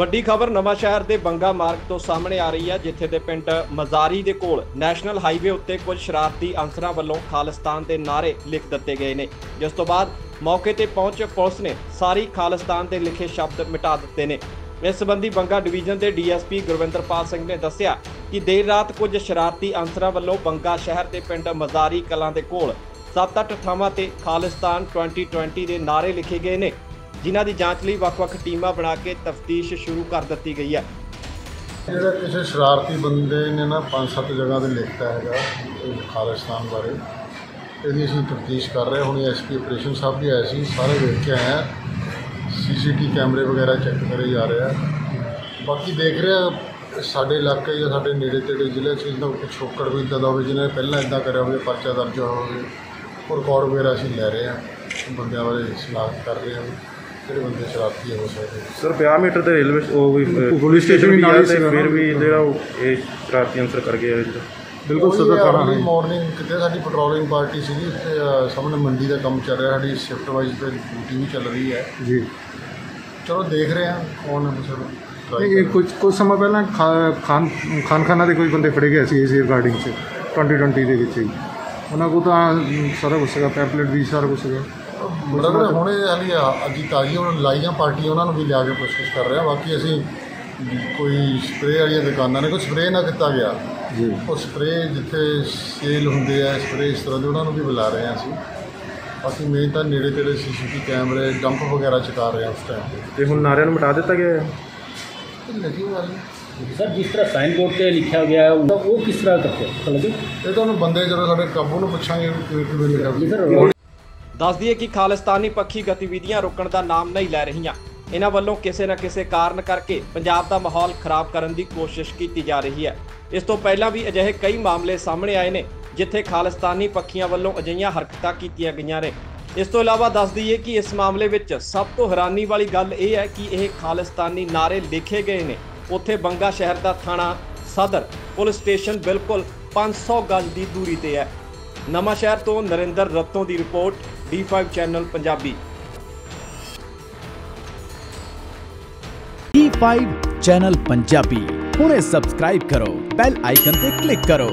ਵੱਡੀ ਖਬਰ ਨਵਾਂ ਸ਼ਹਿਰ ਦੇ ਬੰਗਾ ਮਾਰਗ ਤੋਂ ਸਾਹਮਣੇ ਆ ਰਹੀ ਹੈ, ਜਿੱਥੇ ਦੇ ਪਿੰਡ ਮਜ਼ਾਰੀ ਦੇ ਕੋਲ ਨੈਸ਼ਨਲ ਹਾਈਵੇ ਉੱਤੇ ਕੁਝ ਸ਼ਰਾਰਤੀ ਅਨਸਰਾਂ ਵੱਲੋਂ ਖਾਲਿਸਤਾਨ ਦੇ ਨਾਅਰੇ ਲਿਖ ਦਿੱਤੇ ਗਏ ਨੇ, ਜਿਸ ਤੋਂ ਬਾਅਦ ਮੌਕੇ ਤੇ ਪਹੁੰਚ ਪੁਲਿਸ ਨੇ ਸਾਰੀ ਖਾਲਿਸਤਾਨ ਦੇ ਲਿਖੇ ਸ਼ਬਦ ਮਿਟਾ ਦਿੱਤੇ ਨੇ। इस संबंधी बंगा डिवीजन के DSP गुरविंद्रपाल सिंह ने दस्सिया कि देर रात कुछ शरारती अनसरां वल्लों बंगा शहर के पिंड मजारी कलां दे कोल 7-8 थावां ते खालिस्तान 2020 के नारे लिखे गए हैं, जिन्हां दी जांच लई वख-वख टीमां बना के तफ्तीश शुरू कर दी गई है। जिहड़ा किसी शरारती बंदे ने ना 5-7 जगह पर लिखता है खालिस्तान बारे, इहदी असीं तफ्तीश कर रहे। हुणे SP ऑपरेशन साहब भी आए सी, सारे वेख के आए हैं, CCTV कैमरे वगैरह चैक करे जा रहे हैं। बाकी देख रहे हैं साढ़े इलाके या साढ़े नेड़े तेड़े जिले इनका कुछ छोकड़ भी इदा हो जिन्हें पहला इदा करे हो, परचा दर्ज हो, रिकॉर्ड वगैरह असं लै रहे हैं, बंदे बारे शनाख्त कर रहे हैं जो बंदे शरारती हो सकते। सर 50 मीटर तो रेलवे पुलिस स्टेशन भी फिर भी जो शरारती अंसर कर गए। बिल्कुल सदर थाना मॉर्निंग कितने साडी पेट्रोलिंग पार्टी सी, सामने मंडी का काम चल रहा है, शिफ्ट वाइज पे ड्यूटी भी चल रही है जी। चलो देख रहे हैं कौन है मुझे। कुछ समय पहले खाना के कोई बंदे फड़े गए थे इसी रिगार्डिंग से 2020 के, उन्होंने को सारा कुछ है, पैम्पलेट भी सारा कुछ है। बड़ा हमने हाली अजी ताजी लाइया पार्टियां उन्होंने भी लिया के कोशिश कर रहे हैं। बाकी असी कोई स्प्रे वाली दुकाना ने कोई स्प्रे ना किया गया जी, और स्प्रे जिथे सेल होंगे है स्प्रे इस तरह के उन्होंने भी बुला रहे हैं असी। बाकी मेन तो नेड़े तेड़े CCTV कैमरे डंप वगैरह चुका रहे हैं उस टाइम पर। हम नारे में मिटा दिता गया है लगी। सर जिस तरह साइन बोर्ड पर लिखा गया है वो किस तरह करते लगे ये तो बंदे जो साढ़े काबू में पूछा। दस दिए कि खालिस्तानी पक्षी गतिविधियां रुकण का नाम नहीं लै रही, इन्हां वल्लों किसी न किसी कारण करके पंजाब का माहौल खराब करने की कोशिश की जा रही है। इस तो पहला भी अजिहे कई मामले सामने आए हैं जिथे खालिस्तानी पक्षियों वल्लों अजिहियां हरकतां कीतियां गईयां ने। इस तो इलावा दस दईए कि इस मामले विच सब तो हैरानी वाली गल यह है कि यह खालिस्तानी नारे लिखे गए हैं उत्थे बंगा शहर का थाणा सदर पुलिस स्टेशन बिल्कुल 500 गज की दूरी पर है। नवां शहर तो नरेंद्र रत्तों की report D5 channel Punjabi. D5 channel Punjabi हुणे सब्सक्राइब करो, बेल आइकन पे क्लिक करो।